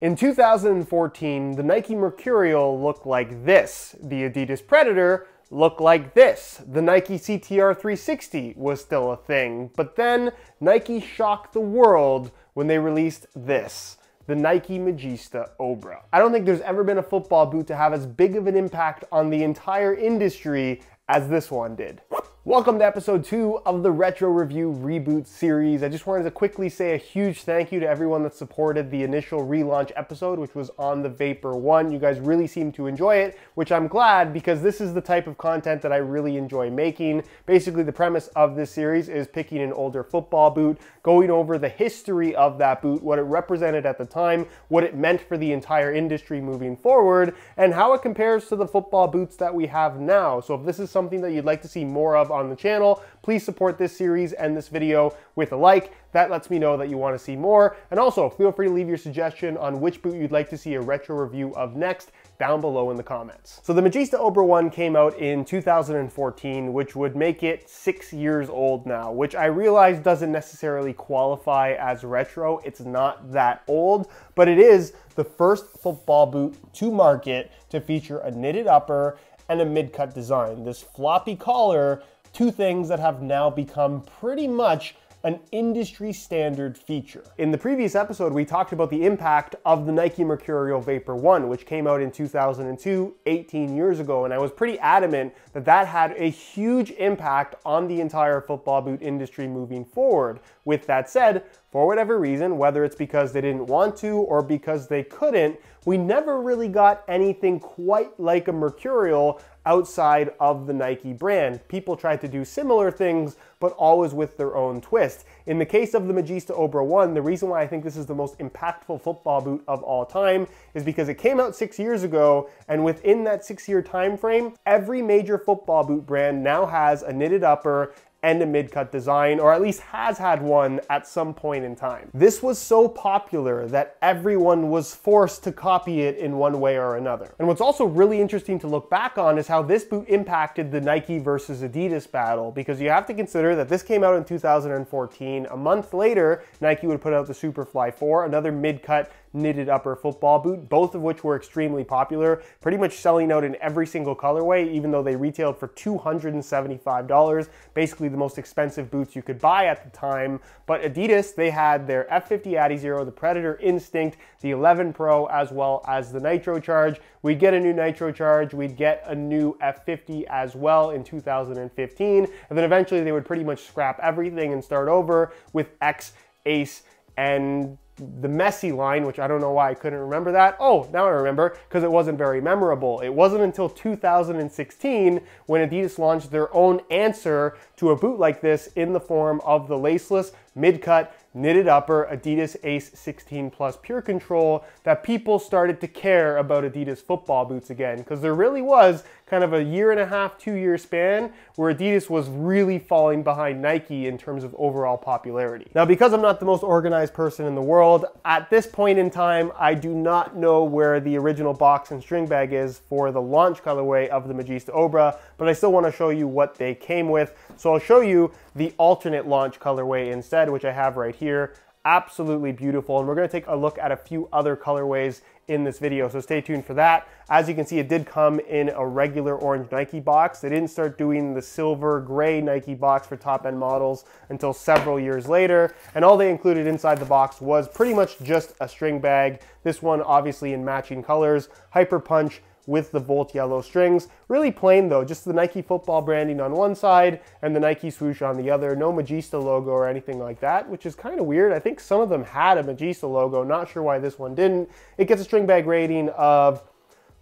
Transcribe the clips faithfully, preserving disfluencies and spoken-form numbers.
In two thousand fourteen, the Nike Mercurial looked like this, the Adidas Predator looked like this, the Nike C T R three sixty was still a thing, but then Nike shocked the world when they released this, the Nike Magista Obra. I don't think there's ever been a football boot to have as big of an impact on the entire industry as this one did. Welcome to episode two of the Retro Review Reboot series. I just wanted to quickly say a huge thank you to everyone that supported the initial relaunch episode, which was on the Vapor one. You guys really seem to enjoy it, which I'm glad because this is the type of content that I really enjoy making. Basically, the premise of this series is picking an older football boot, going over the history of that boot, what it represented at the time, what it meant for the entire industry moving forward, and how it compares to the football boots that we have now. So if this is something that you'd like to see more of on the channel, please support this series and this video with a like. That lets me know that you want to see more. And also feel free to leave your suggestion on which boot you'd like to see a retro review of next down below in the comments. So the Magista Obra one came out in two thousand fourteen, which would make it six years old now, which I realize doesn't necessarily qualify as retro. It's not that old, but it is the first football boot to market to feature a knitted upper and a mid-cut design. This floppy collar, two things that have now become pretty much an industry standard feature. In the previous episode, we talked about the impact of the Nike Mercurial Vapor one, which came out in two thousand two, eighteen years ago, and I was pretty adamant that that had a huge impact on the entire football boot industry moving forward. With that said, for whatever reason, whether it's because they didn't want to or because they couldn't, we never really got anything quite like a Mercurial outside of the Nike brand. People tried to do similar things, but always with their own twist. In the case of the Magista Obra one, the reason why I think this is the most impactful football boot of all time is because it came out six years ago, and within that six-year time frame, every major football boot brand now has a knitted upper and a mid-cut design, or at least has had one at some point in time. This was so popular that everyone was forced to copy it in one way or another. And what's also really interesting to look back on is how this boot impacted the Nike versus Adidas battle, because you have to consider that this came out in two thousand fourteen. A month later, Nike would put out the Superfly four, another mid-cut knitted upper football boot, both of which were extremely popular, pretty much selling out in every single colorway, even though they retailed for two hundred seventy-five dollars, basically the most expensive boots you could buy at the time. But Adidas, they had their F fifty Adizero, the Predator Instinct, the eleven Pro, as well as the Nitro Charge. We'd get a new Nitro Charge, we'd get a new F fifty as well in two thousand fifteen, and then eventually they would pretty much scrap everything and start over with X, Ace, and the Messi line, which I don't know why I couldn't remember that. Oh, now I remember, because it wasn't very memorable. It wasn't until two thousand sixteen when Adidas launched their own answer to a boot like this in the form of the laceless, mid-cut, knitted upper Adidas Ace sixteen plus pure control, that people started to care about Adidas football boots again, because there really was kind of a year and a half, two year span where Adidas was really falling behind Nike in terms of overall popularity. Now, because I'm not the most organized person in the world, at this point in time, I do not know where the original box and string bag is for the launch colorway of the Magista Obra, but I still want to show you what they came with. So I'll show you the alternate launch colorway instead, which I have right here. Here. Absolutely beautiful, and we're going to take a look at a few other colorways in this video, so stay tuned for that. As you can see, it did come in a regular orange Nike box. They didn't start doing the silver gray Nike box for top-end models until several years later, and all they included inside the box was pretty much just a string bag. This one obviously in matching colors, Hyper Punch with the Volt yellow strings. Really plain though, just the Nike football branding on one side and the Nike swoosh on the other. No Magista logo or anything like that, which is kind of weird. I think some of them had a Magista logo, not sure why this one didn't. It gets a string bag rating of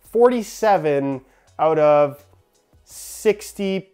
forty-seven out of sixty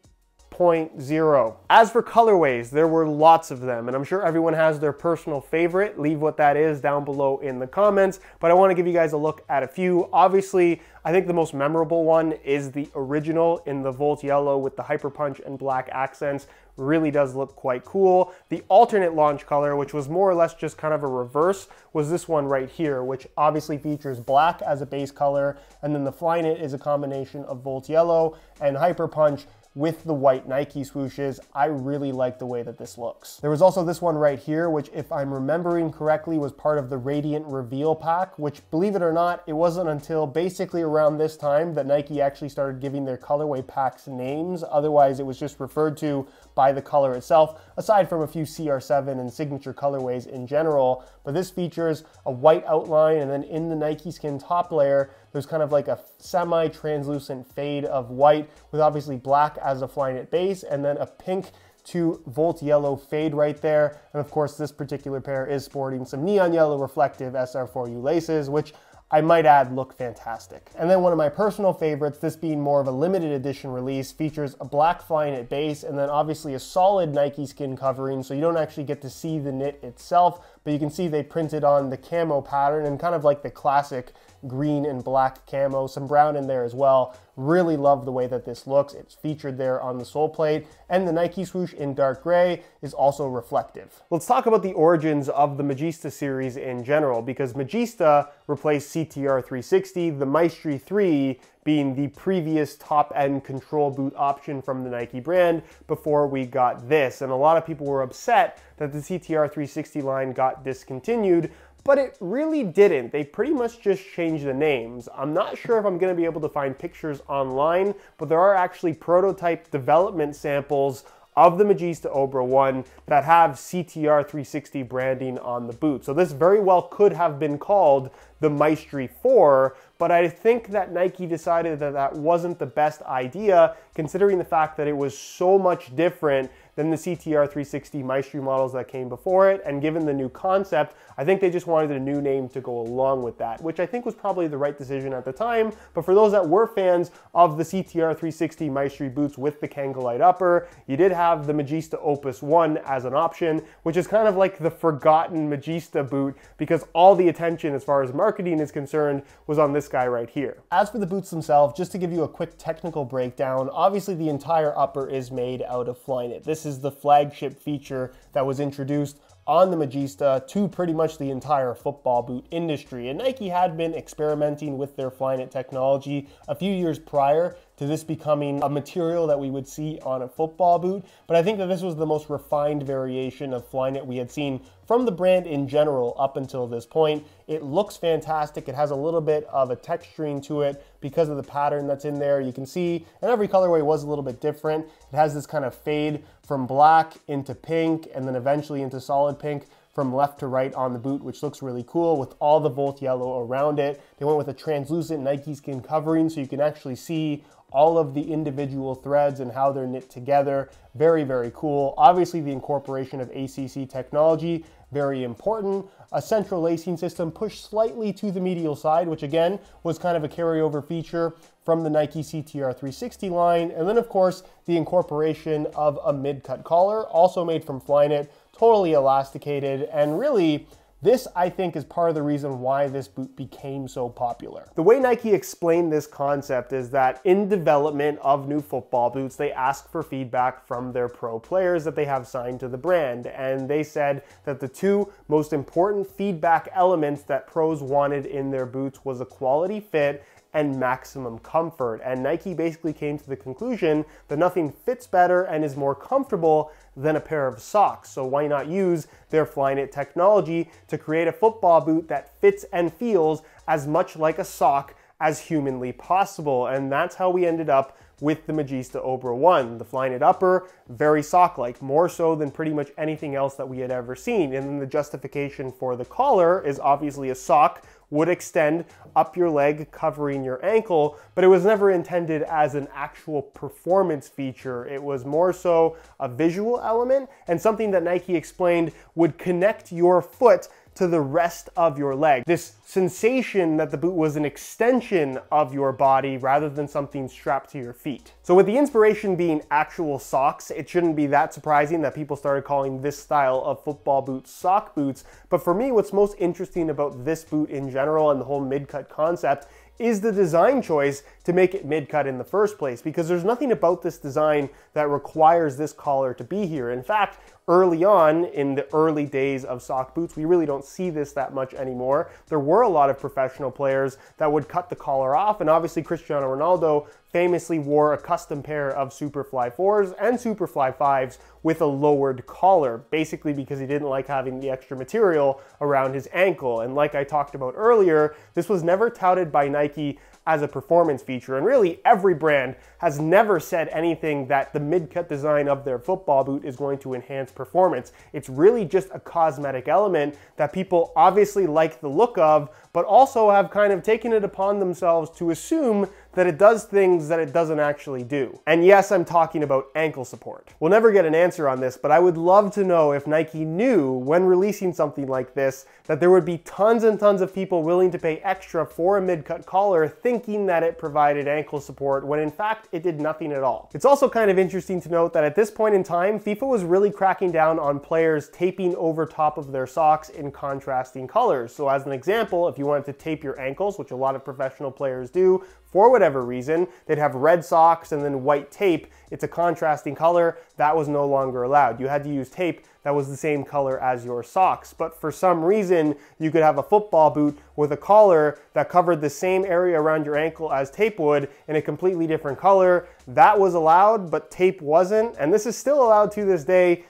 point zero. As for colorways, there were lots of them, and I'm sure everyone has their personal favorite. Leave what that is down below in the comments, but I want to give you guys a look at a few. Obviously, I think the most memorable one is the original in the Volt yellow with the Hyper Punch and black accents. Really does look quite cool. The alternate launch color, which was more or less just kind of a reverse, was this one right here, which obviously features black as a base color, and then the Flyknit is a combination of Volt yellow and Hyper Punch with the white Nike swooshes. I really like the way that this looks. There was also this one right here, which if I'm remembering correctly was part of the Radiant Reveal pack, which believe it or not, it wasn't until basically around this time that Nike actually started giving their colorway packs names. Otherwise it was just referred to by the color itself, aside from a few C R seven and signature colorways in general. But this features a white outline, and then in the Nike skin top layer, there's kind of like a semi-translucent fade of white with obviously black as a Flyknit base, and then a pink to volt yellow fade right there. And of course, this particular pair is sporting some neon yellow reflective S R four U laces, which I might add look fantastic. And then one of my personal favorites, this being more of a limited edition release, features a black Flyknit base and then obviously a solid Nike skin covering, so you don't actually get to see the knit itself, but you can see they printed on the camo pattern and kind of like the classic green and black camo, some brown in there as well. Really love the way that this looks. It's featured there on the sole plate, and the Nike swoosh in dark gray is also reflective. Let's talk about the origins of the Magista series in general, because Magista replaced C T R three sixty, the Maestri three being the previous top-end control boot option from the Nike brand before we got this. And a lot of people were upset that the C T R three sixty line got discontinued, but it really didn't. They pretty much just changed the names. I'm not sure if I'm gonna be able to find pictures online, but there are actually prototype development samples of the Magista Obra one that have C T R three sixty branding on the boot. So this very well could have been called the Maestri four, but I think that Nike decided that that wasn't the best idea, considering the fact that it was so much different than the C T R three sixty Maestri models that came before it. And given the new concept, I think they just wanted a new name to go along with that, which I think was probably the right decision at the time. But for those that were fans of the C T R three sixty Maestri boots with the Kangolite upper, you did have the Magista Opus one as an option, which is kind of like the forgotten Magista boot, because all the attention as far as marketing is concerned was on this guy right here. As for the boots themselves, just to give you a quick technical breakdown, obviously the entire upper is made out of Flyknit. This is the flagship feature that was introduced on the Magista to pretty much the entire football boot industry. And Nike had been experimenting with their Flyknit technology a few years prior to this becoming a material that we would see on a football boot. But I think that this was the most refined variation of Flyknit we had seen from the brand in general up until this point. It looks fantastic. It has a little bit of a texturing to it because of the pattern that's in there. You can see, and every colorway was a little bit different. It has this kind of fade from black into pink, and then eventually into solid pink from left to right on the boot, which looks really cool with all the volt yellow around it. They went with a translucent Nike skin covering, so you can actually see all of the individual threads and how they're knit together. Very, very cool. Obviously the incorporation of A C C technology, very important. A central lacing system pushed slightly to the medial side, which again was kind of a carryover feature from the Nike C T R three sixty line. And then of course, the incorporation of a mid-cut collar, also made from Flyknit, totally elasticated, and really, this, I think, is part of the reason why this boot became so popular. The way Nike explained this concept is that in development of new football boots, they ask for feedback from their pro players that they have signed to the brand. And they said that the two most important feedback elements that pros wanted in their boots was a quality fit and maximum comfort. And Nike basically came to the conclusion that nothing fits better and is more comfortable than a pair of socks. So why not use their Flyknit technology to create a football boot that fits and feels as much like a sock as humanly possible? And that's how we ended up with the Magista Obra one. The Flyknit upper, very sock-like, more so than pretty much anything else that we had ever seen. And then the justification for the collar is obviously a sock would extend up your leg, covering your ankle, but it was never intended as an actual performance feature. It was more so a visual element and something that Nike explained would connect your foot to the rest of your leg. This sensation that the boot was an extension of your body rather than something strapped to your feet. So with the inspiration being actual socks, it shouldn't be that surprising that people started calling this style of football boots sock boots. But for me, what's most interesting about this boot in general and the whole mid-cut concept is the design choice to make it mid-cut in the first place, because there's nothing about this design that requires this collar to be here. In fact, early on in the early days of sock boots, we really don't see this that much anymore. There were a lot of professional players that would cut the collar off, and obviously Cristiano Ronaldo famously wore a custom pair of Superfly fours and Superfly fives with a lowered collar, basically because he didn't like having the extra material around his ankle. And like I talked about earlier, this was never touted by Nike as a performance feature, and really every brand has never said anything that the mid-cut design of their football boot is going to enhance performance. It's really just a cosmetic element that people obviously like the look of, but also have kind of taken it upon themselves to assume that it does things that it doesn't actually do. And yes, I'm talking about ankle support. We'll never get an answer on this, but I would love to know if Nike knew when releasing something like this that there would be tons and tons of people willing to pay extra for a mid-cut collar thinking that it provided ankle support when in fact it did nothing at all. It's also kind of interesting to note that at this point in time, FIFA was really cracking down on players taping over top of their socks in contrasting colors. So as an example, if you wanted to tape your ankles, which a lot of professional players do, for whatever reason, they'd have red socks and then white tape. It's a contrasting color. That was no longer allowed. You had to use tape that was the same color as your socks. But for some reason, you could have a football boot with a collar that covered the same area around your ankle as tape would in a completely different color. That was allowed, but tape wasn't. And this is still allowed to this day.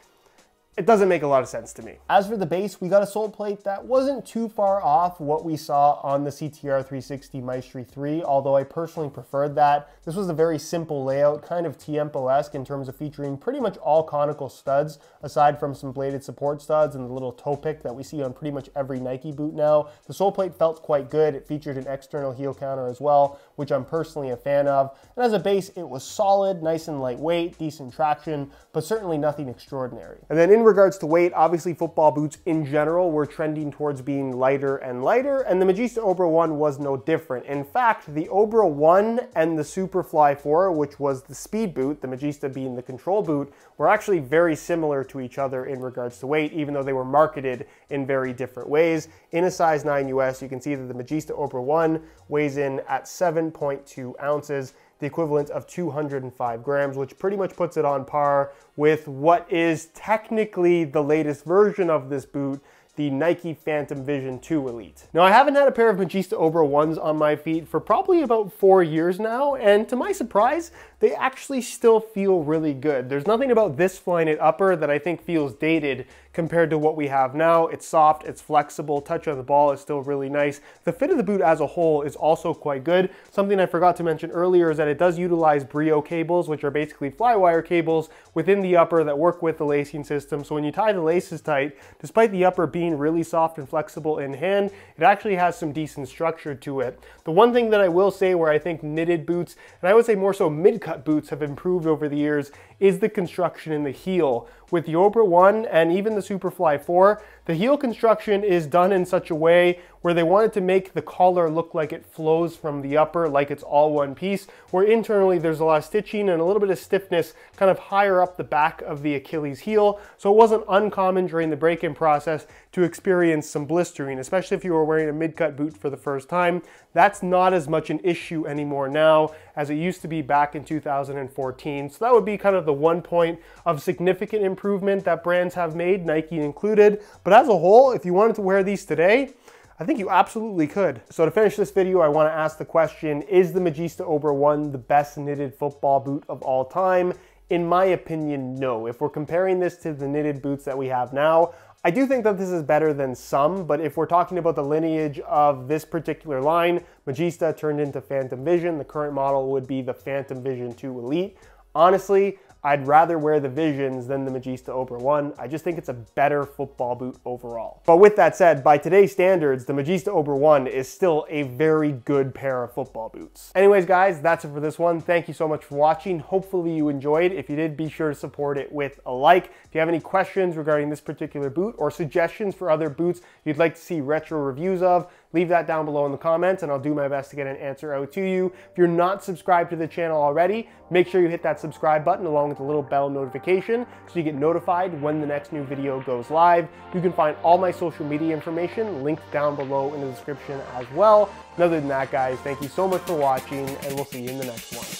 It doesn't make a lot of sense to me. As for the base, we got a sole plate that wasn't too far off what we saw on the C T R three sixty Maestri three, although I personally preferred that. This was a very simple layout, kind of Tiempo-esque in terms of featuring pretty much all conical studs, aside from some bladed support studs and the little toe pick that we see on pretty much every Nike boot now. The sole plate felt quite good. It featured an external heel counter as well, which I'm personally a fan of. And as a base, it was solid, nice and lightweight, decent traction, but certainly nothing extraordinary. And then in In regards to weight, obviously football boots in general were trending towards being lighter and lighter, and the Magista Obra one was no different. In fact, the Obra one and the Superfly four, which was the speed boot, the Magista being the control boot, were actually very similar to each other in regards to weight, even though they were marketed in very different ways. In a size nine U S, you can see that the Magista Obra one weighs in at seven point two ounces, the equivalent of two hundred five grams, which pretty much puts it on par with what is technically the latest version of this boot, the Nike Phantom Vision two Elite. Now, I haven't had a pair of Magista Obra ones on my feet for probably about four years now, and to my surprise, they actually still feel really good. There's nothing about this Flyknit upper that I think feels dated compared to what we have now. It's soft, it's flexible, touch on the ball is still really nice. The fit of the boot as a whole is also quite good. Something I forgot to mention earlier is that it does utilize Brio cables, which are basically Flywire cables within the upper that work with the lacing system. So when you tie the laces tight, despite the upper being really soft and flexible in hand, it actually has some decent structure to it. The one thing that I will say where I think knitted boots, and I would say more so mid-cut boots, have improved over the years is the construction in the heel. With the Obra one and even the Superfly four, the heel construction is done in such a way where they wanted to make the collar look like it flows from the upper, like it's all one piece, where internally there's a lot of stitching and a little bit of stiffness kind of higher up the back of the Achilles heel. So it wasn't uncommon during the break-in process to experience some blistering, especially if you were wearing a mid-cut boot for the first time. That's not as much an issue anymore now as it used to be back in two thousand fourteen. So that would be kind of the one point of significant improvement that brands have made, Nike included. But as a whole, if you wanted to wear these today, I think you absolutely could. So to finish this video, I want to ask the question, is the Magista Obra one the best knitted football boot of all time? In my opinion, no. If we're comparing this to the knitted boots that we have now, I do think that this is better than some, but if we're talking about the lineage of this particular line, Magista turned into Phantom Vision, the current model would be the Phantom Vision two Elite. Honestly, I'd rather wear the Visions than the Magista Obra one. I just think it's a better football boot overall. But with that said, by today's standards, the Magista Obra one is still a very good pair of football boots. Anyways, guys, that's it for this one. Thank you so much for watching. Hopefully you enjoyed. If you did, be sure to support it with a like. If you have any questions regarding this particular boot or suggestions for other boots you'd like to see retro reviews of, leave that down below in the comments and I'll do my best to get an answer out to you. If you're not subscribed to the channel already, make sure you hit that subscribe button along with a little bell notification so you get notified when the next new video goes live. You can find all my social media information linked down below in the description as well. And other than that, guys, thank you so much for watching and we'll see you in the next one.